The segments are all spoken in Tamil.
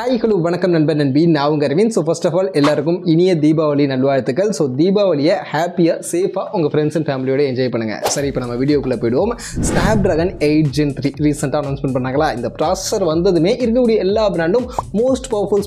Hi, hello, welcome and be now Garvin. So first of all, எல்லாருக்கும் இனிய தீபாவளி நல்வாழ்த்துக்கள். So தீபாவளியை ஹேப்பியா சேஃபா உங்க friends and family ஓட என்ஜாய் பண்ணுங்க. சரி இப்போ நம்ம வீடியோக்குள்ள போய்டுவோம். Snapdragon 8 Gen 3 ரீசன்ட்டா அனௌன்ஸ்மென்ட் பண்ணாங்களா? இந்த processor வந்ததுமே இருக்கக்கூடிய எல்லா பிராண்டும் most powerful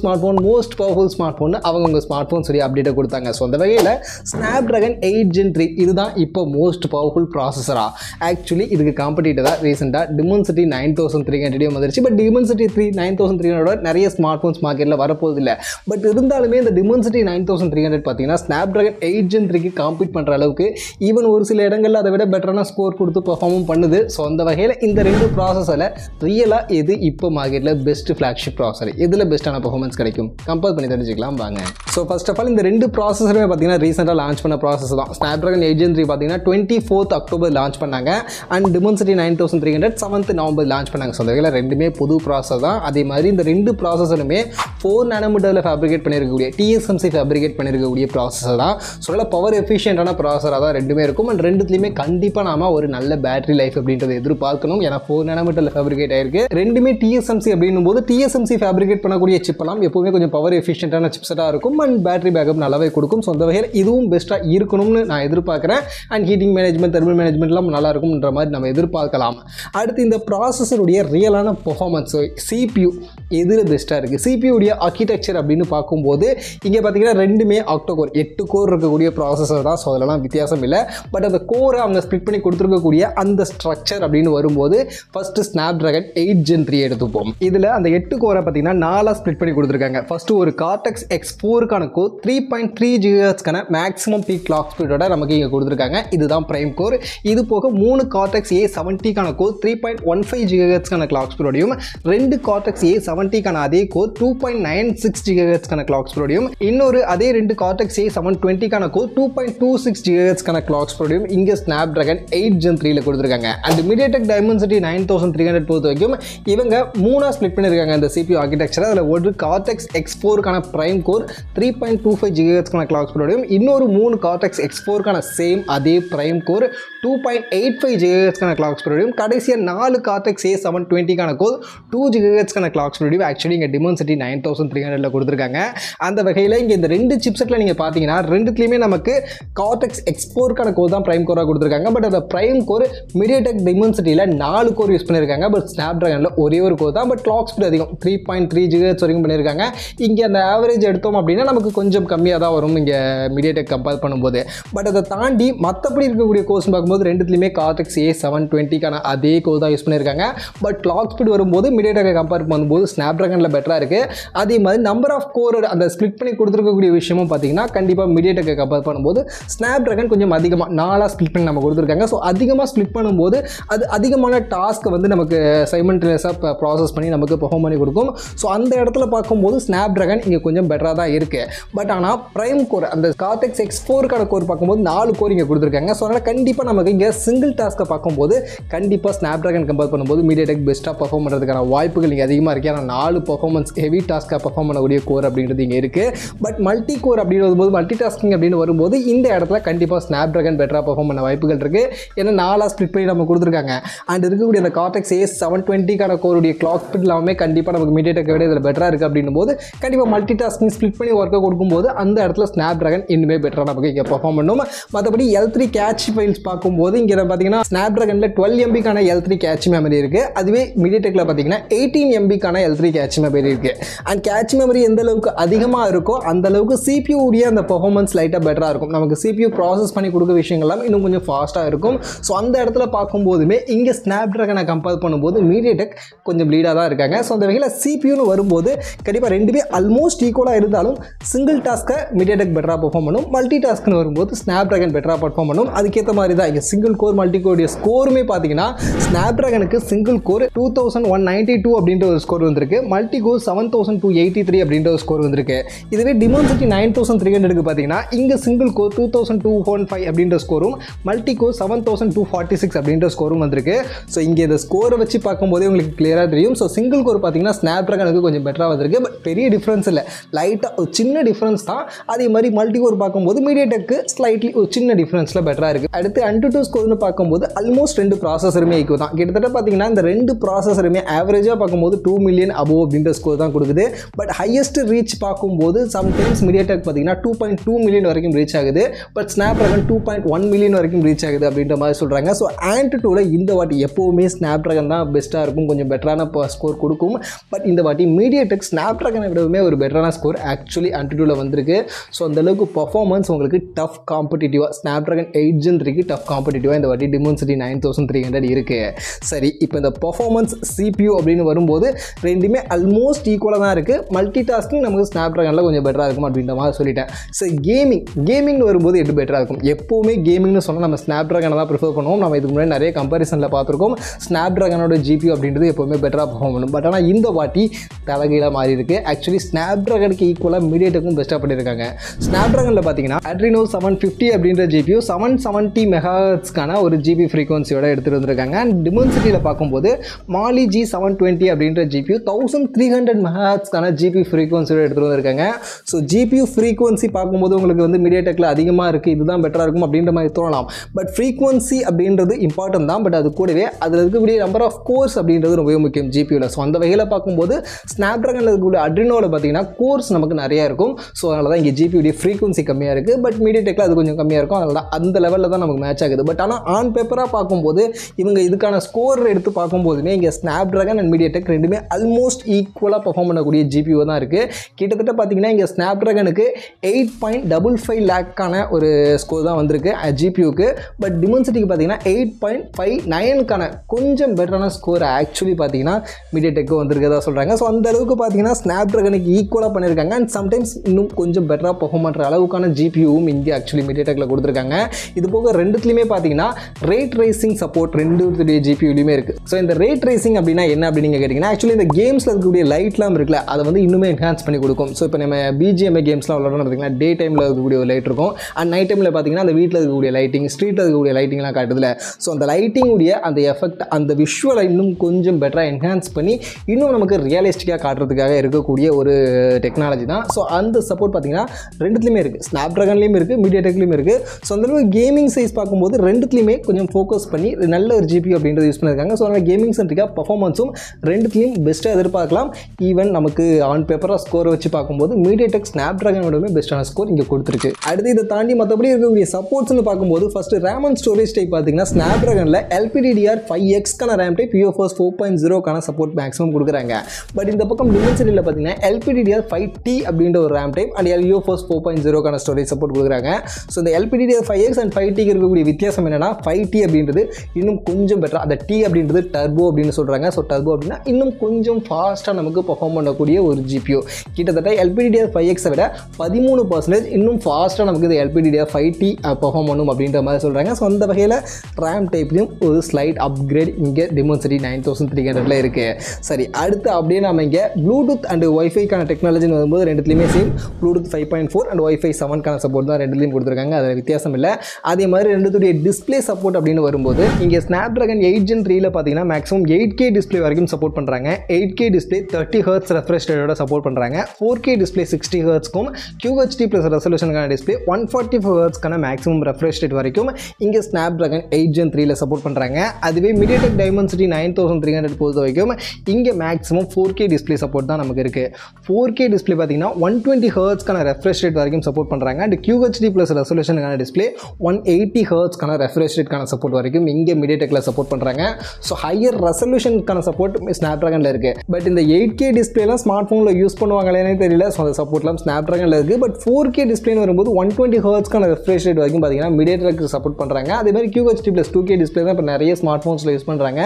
smartphone அவங்கவங்க ஸ்மார்ட்போன் சரி அப்டேட் கொடுத்தாங்க. So அந்த வகையில Snapdragon 8 Gen 3 இதுதான் இப்போ most powerful processor-ஆ. Actually இதுக்கு காம்படிட்டரா ரீசன்ட்டா Dimensity 9300 வந்துருச்சு. But Dimensity 9300 நிறைய smartphones market la varaporadilla but irundhalume the Dimensity 9300 pathina Snapdragon 8 Gen 3 ku compete pandra alavukku even oru sila edangalla adavida better na score koduthu perform pannudhu so andha vagaila indha rendu processor la real ah edu ipo market la best flagship processor idhula best ana performance kadaikum compare panni therinjikalam vaanga so first of all indha rendu processor me pathina recently launch panna processor da Snapdragon 8 Gen 3 pathina 24th October launch pannanga and Dimensity 9300 7th November launch pannanga so andha vagaila rendume pudu processor da adhe mari indha rendu processor 4 nanometer fabricate பண்ணிருக்கக்கூடிய TSMC fabricate பண்ணிருக்கக்கூடிய processor தான் சொல்ல பவர் எஃபிஷியன்ட்டான processor தான் ரெண்டுமே இருக்கும் and ரெண்டுத்துலயுமே கண்டிப்பா நாம ஒரு நல்ல பேட்டரி லைஃப் அப்படின்றது எதிர்பார்க்கணும் ஏனா 4 nanometer fabricate ஆயிருக்கு ரெண்டுமே TSMC அப்படினும்போது TSMC fabricate பண்ணக்கூடிய சிப்லாம் எப்பவுமே கொஞ்சம் பவர் எஃபிஷியன்ட்டான சிப்ஸடா இருக்கும் and பேட்டரி பேக்கப் நல்லாவே கொடுக்கும் சோ அந்த வகையில இதுவும் பெஸ்டா இருக்கணும்னு நான் எதிர்பார்க்கிறேன் and ஹீட்டிங் மேனேஜ்மென்ட் தெர்மல் மேனேஜ்மென்ட்லாம் நல்லா இருக்கும்ன்ற மாதிரி நாம எதிர்பார்க்கலாம் அடுத்து இந்த processor-உடைய ரியலான பெர்ஃபார்மன்ஸ் CPU எதுல பெஸ்டா CPU உடைய ஆர்க்கிடெக்சர் அப்படினு பாக்கும்போது இங்க பாத்தீங்கன்னா ரெண்டுமே ஆக்டோ கோர் 8 கோர் இருக்கக்கூடிய processor தான் சோ அதெல்லாம் வித்தியாசம் இல்ல பட் அந்த கோரை அவங்க ஸ்ப்ளிட் பண்ணி கொடுத்திருக்க கூடிய அந்த ஸ்ட்ரக்சர் அப்படினு வரும்போது ஃபர்ஸ்ட் Snapdragon 8 Gen 3 எடுத்துப்போம் இதுல அந்த 8 கோரை பாத்தீங்கன்னா நாலா ஸ்ப்ளிட் பண்ணி கொடுத்திருக்காங்க ஃபர்ஸ்ட் ஒரு Cortex X4 கான கோர் 3.3 GHz கான மேக்ஸिमम பீக் கிளாக் ஸ்பீடோட நமக்கு இங்க கொடுத்திருக்காங்க இதுதான் பிரைம் கோர் இது போக மூணு Cortex A70 கான கோர் 3.15 GHz கான கிளாக் ஸ்பீடோடயும் ரெண்டு Cortex A70 கான அதே 2.96 GHz கான clock speed ஓடியும் இன்னொரு அதே ரெண்டு Cortex A720 கான 2.26 GHz கான clock speed ஓடியும் இங்க Snapdragon 8 Gen 3 ல கொடுத்திருக்காங்க and MediaTek Dimensity 9300 பொறுத்தவரைக்கும் இவங்க மூணா ஸ்ப்ளிட் பண்ணிருக்காங்க இந்த CPU architecture அதுல ஒரு Cortex X4 கான prime core 3.25 GHz கான clock speed ஓடியும் இன்னொரு மூணு Cortex X4 கான சேம் அதே prime core 2.85 GHz கான clock speed ஓடியும் கடைசியா நாலு Cortex A720 கான 2 GHz கான clock speed ஓடியும் actually இங்க Dimensity 9300 ல கொடுத்திருக்காங்க அந்த வகையில இங்க இந்த ரெண்டு சிப்செட்ல நீங்க பாத்தீங்கன்னா ரெண்டுத்துலயுமே நமக்கு Cortex X4 கான கோர் தான் பிரைம் கோரா கொடுத்திருக்காங்க பட் அந்த பிரைம் கோர் MediaTek Dimensity ல 4 கோர் யூஸ் பண்ணிருக்காங்க பட் Snapdragon ல ஒரே ஒரு கோர் தான் பட் கிளாக் ஸ்பீட் அதிகம் 3.3 GHz வரைக்கும் பண்ணிருக்காங்க இங்க அந்த ஆவரேஜ் எடுத்தோம் அப்படினா நமக்கு கொஞ்சம் கம்மியா தான் வரும் இங்க MediaTek கம்பேர் பண்ணும்போது பட் அத தாண்டி மத்தபடி இருக்கக்கூடிய கோர்ஸ் பாக்கும்போது ரெண்டுத்துலயுமே Cortex A720 கான அதே கோர் தான் யூஸ் பண்ணிருக்காங்க பட் கிளாக் ஸ்பீட் வரும்போது MediaTek கம்பேர் பண்ணும்போது Snapdragon ல பெட்டரா இருக்கு அதே மாதிரி நம்பர் ஆஃப் கோர் அந்த ஸ்ப்ளிட் பண்ணி கொடுத்திருக்கக்கூடிய விஷயமும் பாத்தீங்கன்னா கண்டிப்பா MediaTek கம்பேர் பண்ணும்போது Snapdragon கொஞ்சம் அதிகமா நாலா ஸ்ப்ளிட் பண்ணி நம்ம கொடுத்திருக்காங்க சோ அதிகமா ஸ்ப்ளிட் பண்ணும்போது அது அதிகமான டாஸ்க் வந்து நமக்கு சைமல்டேனியஸா ப்ராசஸ் பண்ணி நமக்கு பெர்ஃபார்ம் பண்ணி கொடுக்கும் சோ அந்த இடத்துல பாக்கும்போது Snapdragon இங்க கொஞ்சம் பெட்டரா தான் இருக்கு பட் ஆனா பிரைம் கோர் அந்த Cortex X4 கான கோர் பாக்கும்போது 4 கோர் இங்க கொடுத்திருக்காங்க சோ அதனால கண்டிப்பா நமக்கு இங்க சிங்கிள் டாஸ்க பாக்கும்போது கண்டிப்பா Snapdragon கம்பேர் பண்ணும்போது MediaTek பெஸ்டா பெர்ஃபார்ம் பண்றதுக்கான வாய்ப்புகள் இங்க அதிகமா இருக்கு ஆனா 4 performance heavy task perform பண்ணக்கூடிய கோர் அப்படிங்கிறது இங்க இருக்கு பட் மல்டி கோர் அப்படிங்கும்போது மல்டி டாஸ்கிங் அப்படினு வரும்போது இந்த இடத்துல கண்டிப்பா Snapdragon பெட்டரா பெர்ஃபார்ம் பண்ண வாய்ப்புகள் இருக்கு ஏன்னா நாலா ஸ்ப்ளிட் பண்ணி நம்ம கொடுத்திருக்காங்க அண்ட் இருக்கக்கூடிய அந்த Cortex A720 கான கோருடைய கிளாக் ஸ்பீட் எல்லாமே கண்டிப்பா நமக்கு MediaTek விட இதுல பெட்டரா இருக்கு அப்படிங்கும்போது கண்டிப்பா மல்டி டாஸ்கிங் ஸ்ப்ளிட் பண்ணி வர்க்க கொடுக்கும்போது அந்த இடத்துல Snapdragon இன்னுமே பெட்டரா நமக்கு இங்க பெர்ஃபார்ம் பண்ணும் மத்தபடி L3 கேட்ச் ஃபைல்ஸ் பாக்கும்போது இங்க பாத்தீங்கன்னா Snapdragon-ல 12 MB கான L3 கேட்ச் மெமரி இருக்கு அதுவே MediaTek-ல பாத்தீங்கன்னா 18 MB கான L3 கேட்ச் மெமரி இருக்கு and கேட்ச் மெமரி எந்த அளவுக்கு அதிகமா இருக்கோ அந்த அளவுக்கு CPU உடைய அந்த பெர்ஃபார்மன்ஸ் லைட்டா பெட்டரா இருக்கும் நமக்கு CPU ப்ராசஸ் பண்ணி கொடுக்க விஷயங்கள் எல்லாம் இன்னும் கொஞ்சம் ஃபாஸ்டா இருக்கும் சோ அந்த இடத்துல பாக்கும்போதுமே இங்க Snapdragon-ஐ கம்பேர் பண்ணும்போது MediaTek கொஞ்சம் லீடா தான் இருக்காங்க சோ அந்த வகையில CPU-னு வரும்போது கண்டிப்பா ரெண்டுமே ஆல்மோஸ்ட் ஈக்குவலா இருந்தாலும் சிங்கிள் டாஸ்க MediaTek பெட்டரா பெர்ஃபார்ம் பண்ணும் மல்டி டாஸ்க்னு வரும்போது Snapdragon பெட்டரா பெர்ஃபார்ம் பண்ணும் அதுக்கேத்த மாதிரி தான் இங்க சிங்கிள் கோர் மல்டி கோர் ஸ்கோருமே பாத்தீங்கன்னா Snapdragon-க்கு சிங்கிள் கோர் 2192 அப்படின்ற ஒரு ஸ்கோர் வந்திருக்கு மல்டி கோர் 7283 அப்படின்ற ஒரு ஸ்கோர் வந்திருக்கு இதுவே Dimensity 9300க்கு பாத்தீங்கன்னா இங்க சிங்கிள் கோர் 2215 அப்படின்ற ஸ்கோரும் மல்டி கோர் 7246 அப்படின்ற ஸ்கோரும் வந்திருக்கு சோ இங்க இந்த ஸ்கோரை வச்சு பாக்கும்போது உங்களுக்கு கிளியரா தெரியும் சோ சிங்கிள் கோர் பாத்தீங்கன்னா Snapdragon-க்கு கொஞ்சம் பெட்டரா வந்திருக்கு பட் பெரிய டிஃபரன்ஸ் இல்ல லைட்டா ஒரு சின்ன டிஃபரன்ஸ் தான் அதே மாதிரி மல்டி கோர் பாக்கும்போது MediaTek-க்கு ஸ்லைட்லி ஒரு சின்ன டிஃபரன்ஸ்ல பெட்டரா இருக்கு அடுத்து Antutu ஸ்கோர்னு பாக்கும்போது ஆல்மோஸ்ட் ரெண்டு ப்ராசஸருமே ஈக்குவல் தான் கிட்டத்தட்ட பாத்தீங்கன்னா இந்த ரெண்டு ப்ராசஸருமே ஆவரேஜா பாக்கும்போது 2 மில்லியன் அபோவ் அப்படின்ற ஸ்கோர் தான் கொடுக்குது but highest reach பாக்கும்போது sometimes MediaTek பாத்தீங்கன்னா 2.2 million வரைக்கும் ரீச் ஆகுது, but Snapdragon 2.1 million வரைக்கும் ரீச் ஆகுது அப்படின்ற மாதிரி சொல்றாங்க. சோ Antutu இந்த வாட்டி எப்பவுமே Snapdragon தான் பெஸ்டா இருக்கும், கொஞ்சம் பெட்டரான ஸ்கோர் கொடுக்கும். பட் இந்த வாட்டி MediaTek Snapdragon விடவே ஒரு பெட்டரான ஸ்கோர் ஆக்சுவலி Antutu ல வந்திருக்கு. சோ அந்த அளவுக்கு பெர்ஃபார்மன்ஸ் உங்களுக்கு டஃப் காம்படிட்டிவா Snapdragon 8 Gen 3க்கு டஃப் காம்படிட்டிவா இந்த வாட்டி Dimensity 9300 இருக்கு. சரி, இப்போ இந்த பெர்ஃபார்மன்ஸ் CPU அப்படினு வரும்போது ரெண்டுமே ஆல்மோஸ்ட் ஈக்குவலா தான் இருக்கு. மல்டிடாஸ்கிங் நமக்கு Snapdragonல கொஞ்சம் பெட்டரா இருக்கும் அப்படின்ற மாதிரி சொல்லிட்டேன். சோ கேமிங்னு வரும்போது எது பெட்டரா இருக்கும்? எப்பவுமே கேமிங்னு சொன்னா நம்ம Snapdragon தான் பிரெஃபர் பண்ணுவோம். நம்ம இதுக்கு முன்னாடி நிறைய கம்பேரிசன்ல பாத்துறோம் Snapdragonோட GPU அப்படின்றது எப்பவுமே பெட்டரா பெர்ஃபார்ம் பண்ணும். பட் ஆனா இந்த வாட்டி தலகீழா மாறி இருக்கு. ஆக்சுவலி Snapdragonக்கு ஈக்குவலா MediaTekக்கும் பெஸ்டா பண்ணிருக்காங்க. Snapdragonல பாத்தீங்கன்னா Adreno 750 அப்படிங்கற GPU 770 மெகாஹெர்ட்ஸ்கான ஒரு GPU frequency-யோட எடுத்துட்டு வந்திருக்காங்க. and Dimensity-ல பாக்கும்போது Mali G720 அப்படிங்கற GPU 1300 மெகாஹெர்ட்ஸ்கான GPU frequency-யோட எடுத்துட்டு வந்திருக்காங்க. சோ GPU frequency பாக்கும்போது உங்களுக்கு வந்து MediaTek-ல அதிகமா இருக்கு, இதுதான் பெட்டரா இருக்கும் அப்படிங்கற மாதிரி தோணலாம். பட் frequency அப்படிங்கிறது இம்பார்ட்டன்ட் தான், பட் அது கூடவே அதுல இருக்கக்கூடிய நம்பர் ஆஃப் கோர்ஸ் அப்படிங்கிறது ரொம்ப முக்கியம் GPU-ல. சோ அந்த வகையில பாக்கும்போது Snapdragon-ல இருக்கக்கூடிய Adreno-ல பாத்தீங்கன்னா கோர்ஸ் நமக்கு நிறைய இருக்கும். சோ அதனால தான் இங்க GPU உடைய frequency கம்மியா இருக்கு, பட் MediaTek-ல அது கொஞ்சம் கம்மியா இருக்கும். அதனால அந்த லெவல்ல தான் நமக்கு மேட்ச் ஆகுது. பட் ஆனா ஆன் பேப்பரா பாக்கும்போது இவங்க இதுக்கான ஸ்கோர் எடுத்து பாக்கும்போதுமே இங்க Snapdragon and MediaTek ரெண்டுமே ஆல்மோஸ்ட் ஈக்குவலா பெர்ஃபார்ம் பண்ணக்கூடிய GPU தான் இருக்கு. கிட்டத்தட்ட பாத்தீங்கன்னா இங்க Snapdragon-க்கு 8.55 லாக்கான ஒரு ஸ்கோர் தான் வந்திருக்கு GPU-க்கு. பட் Dimensity-க்கு பாத்தீங்கன்னா 8.59க்கான கொஞ்சம் பெட்டரான ஸ்கோர் ஆக்சுவலி பாத்தீங்கன்னா MediaTek-க்கு வந்திருக்கதா சொல்றாங்க. சோ அந்த அளவுக்கு பாத்தீங்கன்னா Snapdragon-க்கு ஈக்குவலா பண்ணிருக்காங்க. and sometimes இன்னும் கொஞ்சம் பெட்டரா பெர்ஃபார்ம் பண்ற அளவுக்கான GPU-வும் இங்க ஆக்சுவலி MediaTek-ல கொடுத்திருக்காங்க. இது போக ரெண்டுத்துலயுமே பாத்தீங்கன்னா ரேட் ரேசிங் சப்போர்ட் ரெண்டுத்துடைய GPU-லயுமே இருக்கு. சோ இந்த ரேட் ரேசிங் அப்படினா என்ன அப்படி நீங்க கேட்டிங்கனா ஆக்சுவலி இந்த கேம்ஸ்ல இருக்கக்கூடிய லைட்லாம் இருக்குல அதை வந்து இன்னுமே என்ஹான்ஸ் பண்ணி கொடுக்கும். சோ இப்போ நம்ம BGMI கேம்ஸ்லாம் விளையாடுறோம் பாத்தீங்களா, டே டைம்ல இருக்கக்கூடிய ஒரு லைட் இருக்கும். and நைட் டைம்ல பாத்தீங்கன்னா அந்த வீட்ல இருக்கக்கூடிய லைட்டிங், ஸ்ட்ரீட்ல இருக்கக்கூடிய லைட்டிங்லாம் காட்டுதுல. சோ அந்த லைட்டிங் உடைய அந்த எஃபெக்ட், அந்த விஷுவலை இன்னும் கொஞ்சம் பெட்டரா என்ஹான்ஸ் பண்ணி இன்னும் நமக்கு ரியலிஸ்டிக்கா காட்டுறதுக்காக இருக்கக்கூடிய ஒரு டெக்னாலஜி தான். சோ அந்த சப்போர்ட் பாத்தீங்கன்னா ரெண்டுத்துலயுமே இருக்கு, Snapdragon-லயும் இருக்கு, MediaTek-லயும் இருக்கு. சோ அந்த அளவுக்கு கேமிங் சைஸ் பார்க்கும்போது ரெண்டுத்துலயுமே கொஞ்சம் ஃபோக்கஸ் பண்ணி நல்ல ஒரு GPU அப்படின்றது யூஸ் பண்ணிருக்காங்க. சோ அதனால கேமிங் சென்ட்ரிக்கா பெர்ஃபார்மன்ஸும் ரெண்டுத்துலயும் பெஸ்ட்டா எதிர்பார்க்கலாம். ஈவன் நமக்கு ஆன் பேப்பரா ஸ்கோர் வச்சு பார்க்கும்போது MediaTek Snapdragon-ஓடவே பெஸ்ட்டான ஸ்கோர் இங்க கொடுத்திருக்கு. அடுத்து இதை தாண்டி மற்றபடி இருக்கக்கூடிய சப்போர்ட்ஸ்னு பார்க்கும்போது first RAM and storage type பாத்தீங்கன்னா Snapdragon-ல LPDDR5X கான RAM டைப் UFS 4.0 கான சப்போர்ட் மேக்ஸிமம் கொடுக்குறாங்க. பட் இந்த பக்கம் Dimensity-ல பாத்தீங்கன்னா LPDDR5T அப்படின்ற ஒரு RAM டைப் and UFS 4.0 கான ஸ்டோரேஜ் சப்போர்ட் கொடுக்குறாங்க. சோ இந்த LPDDR5X and 5T க்கு இருக்கக்கூடிய வித்தியாசம் என்னன்னா 5T அப்படின்றது இன்னும் கொஞ்சம் பெட்டரா, அந்த T அப்படின்றது டர்போ அப்படினு சொல்றாங்க. சோ டர்போ அப்படினா இன்னும் கொஞ்சம் ஃபாஸ்டா நமக்கு பெர்ஃபார்ம் பண்ணக்கூடிய ஒரு GPU. கிட்டத்தட்ட LPDDR5X-ஐ விட 13% இன்னும் ஃபாஸ்டா நமக்கு இந்த LPDDR5T பெர்ஃபார்ம் பண்ணும் அப்படின்ற மாதிரி சொல்றாங்க. சோ அந்த வகையில RAM டைப்லயும் ஒரு ஸ்லைட் அப்கிரேட் இங்க Dimensity 9300-ல இருக்கு. சரி, அடுத்து அப்படியே நாம இங்க Bluetooth and Wi-Fi கான டெக்னாலஜின்னு வரும்போது ரெண்டுத்துலயுமே சேம் Bluetooth 5.4 and Wi-Fi 7 கான சப்போர்ட் தான் ரெண்டுலயும் கொடுத்திருக்காங்க. அது வித்தியாசம் இல்ல. அதே மாதிரி ரெண்டுத்துடைய டிஸ்ப்ளே சப்போர்ட் அப்படின்னு வரும்போது இங்க Snapdragon 8 Gen 3-ல பாத்தீங்கன்னா மேக்ஸிமம் 8K டிஸ்ப்ளே வரைக்கும் சப்போர்ட் பண்றாங்க. 8K டிஸ்ப்ளே 30 Hz refresh rate-ஓட சப்போர்ட் பண்றாங்க. 4K டிஸ்ப்ளே 60 Hz க்கும் QHD+ ரெசல்யூஷன்கான டிஸ்ப்ளே 144 Hz கான மேக்ஸிமம் refresh rate வரைக்கும் இங்க Snapdragon 8 Gen 3-ல சப்போர்ட் பண்றாங்க. அதுவே MediaTek Dimensity 9300 பொறுத்தவரைக்கும் இங்க மேக்ஸிமம் 4K டிஸ்ப்ளே சப்போர்ட் தான் நமக்கு இருக்கு. 4K டிஸ்ப்ளே பாத்தீங்கன்னா 120 Hz கான refresh rate வரைக்கும் சப்போர்ட் பண்றாங்க. and QHD+ ரெசல்யூஷன்கான டிஸ்ப்ளே 180 Hz கான refresh rate கான சப்போர்ட் வரைக்கும் இங்க MediaTek-ல சப்போர்ட் பண்றாங்க. சோ ஹையர் ரெசல்யூஷன்கான சப்போர்ட் Snapdragon-ல இருக்கு. பட் இந்த 8K டிஸ்ப்ளேலாம் ஸ்மார்ட் ஃபோன்ல யூஸ் பண்ணுவாங்களானே தெரியல. சோ அந்த சப்போர்ட்லாம் Snapdragon-ல இருக்கு. பட் 4K டிஸ்ப்ளேன்னு வரும்போது 120 Hz கான refresh rate வரைக்கும் பாத்தீங்கன்னா MediaTek-க்கு சப்போர்ட் பண்றாங்க. அதே மாதிரி QHD+ 2K டிஸ்ப்ளே தான் இப்ப நிறைய ஸ்மார்ட் ஃபோன்ஸ்ல யூஸ் பண்றாங்க.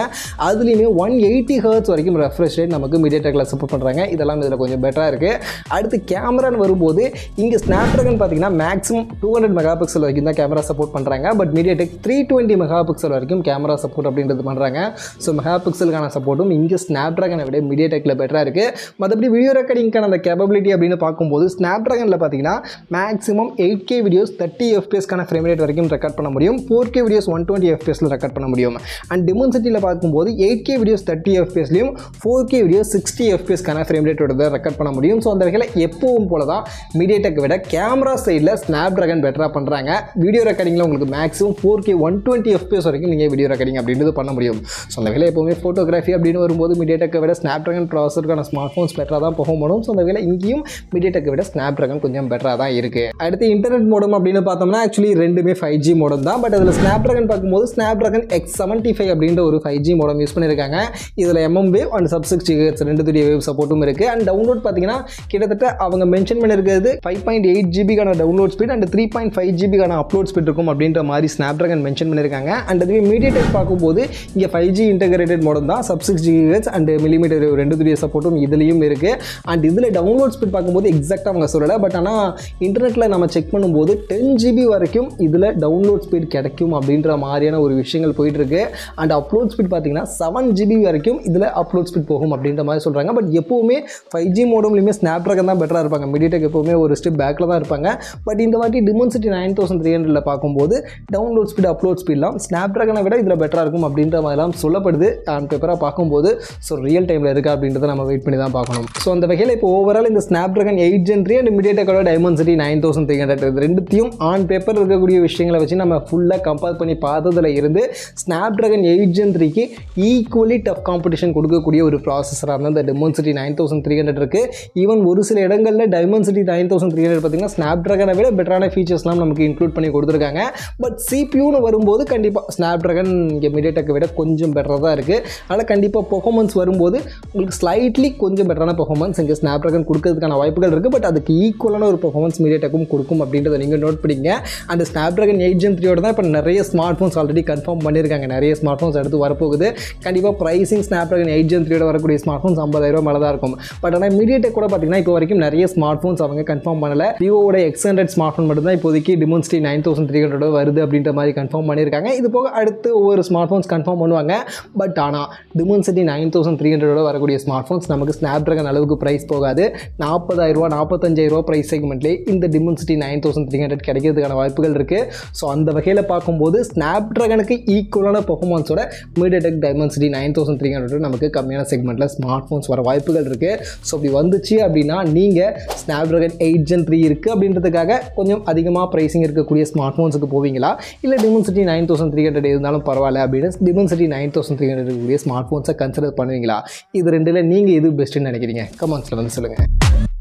அதுலயுமே 180 Hz வரைக்கும் refresh rate நமக்கு MediaTek-ல சப்போர்ட் பண்றாங்க. இதெல்லாம் இதுல கொஞ்சம் பெட்டரா இருக்கு. அடுத்து கேமரான்னு வரும்போது இங்க Snapdragon பாத்தீங்கன்னா மேக்ஸிமம் 200 மெகாபிக்சல் வரைக்கும் தான் கேமரா சப்போர்ட் பண்றாங்க. பட் MediaTek 320 மெகாபிக்சல் வரைக்கும் கேமரா சப்போர்ட் அப்படின்றது பண்றாங்க. சோ மெகாபிக்சலுக்கான சப்போர்ட்டும் இங்க Snapdragon-ஐ விட MediaTek-ல பெட்டரா இருக்கு. மற்றபடி வீடியோ ரெக்கார்டிங்கான அந்த கேப்பபிலிட்டி அப்படின்னு பார்க்கும்போது Snapdragon-ல பாத்தீங்கன்னா மேக்ஸிமம் 8K வீடியோஸ் 30 FPS கான ஃப்ரேம் ரேட் வரைக்கும் ரெக்கார்ட் பண்ண முடியும். 4K வீடியோஸ் 120 FPS-ல ரெக்கார்ட் பண்ண முடியும். அண்ட் Dimensity-ல பார்க்கும்போது 8K வீடியோஸ் 30 FPS-லயும் 4K வீடியோஸ் 60 FPS கான ஃப்ரேம் ரேட்டோட ரெக்கார்ட் பண்ண முடியும். சோ அந்த வகையில எப்பவும் போல தான் MediaTek-ஐ விட கேமரா சைடுல Snapdragon பெட்டரா பண்றாங்க. வீடியோ ரெக்கார்டிங்ல உங்களுக்கு மேக்ஸிமம் 4K 120 FPS வரைக்கும் நீங்க வீடியோ ரெக்கார்டிங் அப்படின்றது பண்ண முடியும். சோ அந்த வகையில எப்பவுமே போட்டோகிராஃபி அப்படின்னு வரும்போது MediaTek-ஐ விட Snapdragon ப்ராசஸருக்கான smart phones better than performance. So that ingiyum MediaTek vida Snapdragon konjam better ah irukku. Adutha internet modem appdinu paathomna actually rendume 5G modem dhaan but adula Snapdragon paakumbodhu Snapdragon X75 அப்படிங்கற ஒரு 5G modem யூஸ் பண்ணிருக்காங்க. இதுல mm wave and sub 6 GHz ரெண்டு தூரிய wave supportum இருக்கு and download பாத்தீங்கன்னா கிட்டத்தட்ட அவங்க மென்ஷன் பண்ணிருக்கிறது 5.8 GB கான download speed and 3.5 GB கான upload speed இருக்கும் அப்படிங்கற மாதிரி Snapdragon மென்ஷன் பண்ணிருக்காங்க. And அதுவே MediaTek பாக்கும்போது இங்க 5G integrated modem தான் sub 6 GHz and millimeter wave ரெண்டு தூரிய supportum இதுலயும் இருக்கு. And இதுல download speed பாக்கும்போது எக்ஸாக்ட்டா அவங்க சொல்லல பட் ஆனா இன்டர்நெட்ல நாம செக் பண்ணும்போது 10 GB வரைக்கும் இதுல download speed கிடைக்கும் அப்படிங்கற மாதிரியான ஒரு விஷயங்கள் போயிட்டு இருக்கு. And upload speed பாத்தீங்கன்னா 7 GB வரைக்கும் இதுல upload speed போகும் அப்படின்ற மாதிரி சொல்றாங்க. பட் எப்பவுமே 5G மோடம்லயே Snapdragon தான் பெட்டரா இருப்பாங்க. MediaTek எப்பவுமே ஒரு ஸ்டெப் பேக்ல தான் இருப்பாங்க. பட் இந்த வாட்டி Dimensity 9300 ல பாக்கும்போது டவுன்லோட் ஸ்பீட் அப்லோட் ஸ்பீட்லாம் Snapdragon-ஐ விட இதுல பெட்டரா இருக்கும் அப்படின்ற மாதிரிலாம் சொல்லப்படுது. ஆன் பேப்பரா பாக்கும்போது சோ ரியல் டைம்ல இருக்கா அப்படின்றத நம்ம வெயிட் பண்ணி தான் பார்க்கணும். சோ அந்த வகையில இப்போ ஓவரால் இந்த Snapdragon 8 Gen 3 and MediaTek-ஓட Dimensity 9300 இது ரெண்டுத்தையும் ஆன் பேப்பர் இருக்கக்கூடிய விஷயங்களை வச்சு நம்ம ஃபுல்லா கம்பேர் பண்ணி பார்த்ததுல இருந்து Snapdragon 8 Gen 3க்கு equally tough competition கொடுக்கக்கூடிய ஒரு processor ஆன அந்த Dimensity 9300 இருக்கு. ஈவன் ஒரு சில இடங்கள்ல Dimensity 9300 பாத்தீங்கன்னா Snapdragon-ஐ விட பெட்டரான ஃபீச்சர்ஸ்லாம் நமக்கு இன்க்ளூட் பண்ணி கொடுத்துருக்காங்க. பட் CPU-னு வரும்போது கண்டிப்பா Snapdragon இங்க MediaTek-ஐ விட கொஞ்சம் பெட்டரா தான் இருக்கு. அதனால கண்டிப்பா performance வரும்போது உங்களுக்கு ஸ்லைட்லி கொஞ்சம் பெட்டரான performance இங்க Snapdragon கொடுக்கிறதுக்கான வாய்ப்புகள் இருக்கு. பட் அதுக்கு ஈக்குவலான ஒரு performance MediaTek-ம் கொடுக்கும் அப்படின்றத நீங்க நோட் பண்ணிங்க. அந்த Snapdragon 8 Gen 3 ஓட தான் இப்ப நிறைய ஸ்மார்ட்போன்ஸ் ஆல்ரெடி கன்ஃபார்ம் பண்ணிருக்காங்க. நிறைய ஸ்மார்ட்போன்ஸ் அடுத்து வரப்போகுது. கண்டிப்பாக ப்ரைசிங் Snapdragon 8 Gen 3 வரக்கூடிய ஸ்மார்ட் ஃபோன்ஸ் 50,000 மேலே தான் இருக்கும். பட் ஆனால் MediaTek கூட பார்த்தீங்கன்னா இப்போ வரைக்கும் நிறைய ஸ்மார்ட் ஃபோன்ஸ் அவங்க கன்ஃபார்ம் பண்ணல. விவோட X100 ஸ்மார்ட் ஃபோன் மட்டும் தான் இப்போதைக்கு Dimensity 9300 வருது அப்படின்ற மாதிரி கன்ஃபார்ம் பண்ணியிருக்காங்க. இது போக அடுத்து ஒவ்வொரு ஸ்மார்ட் ஃபோன்ஸ் கன்ஃபார்ம் பண்ணுவாங்க. பட் ஆனால் Dimensity 9300 வரக்கூடிய ஸ்மார்ட் ஃபோன்ஸ் நமக்கு Snapdragon அளவுக்கு ப்ரைஸ் போகாது. 40,000 45,000 ப்ரைஸ் செக்மெண்ட்லேயே இந்த Dimensity 9300 கிடைக்கிறதுக்கான வாய்ப்புகள் இருக்குது. ஸோ அந்த வகையில் பார்க்கும்போது Snapdragon-க்கு ஈக்குவலான பெர்ஃபார்மன்ஸோட MediaTek Dimensity 9300 நமக்கு கம்மியான செக்மெண்ட்ல ஸ்மார்ட் ஃபோன்ஸ் வர வாய்ப்புகள் இருக்கு. ஸோ அப்படி வந்துச்சு அப்படின்னா நீங்க Snapdragon 8 Gen 3 இருக்கு அப்படின்றதுக்காக கொஞ்சம் அதிகமாக ப்ரைஸிங் இருக்கக்கூடிய ஸ்மார்ட் ஃபோன்ஸுக்கு போவீங்களா இல்லை Dimensity 9300 இருந்தாலும் பரவாயில்ல அப்படின்னு Dimensity 9300 இருக்கக்கூடிய ஸ்மார்ட் ஃபோன்ஸை கன்சிடர் பண்ணுவீங்களா? இது ரெண்டுல நீங்க எது பெஸ்ட்னு நினைக்கிறீங்க? கமெண்ட்ஸ்ல வந்து சொல்லுங்க.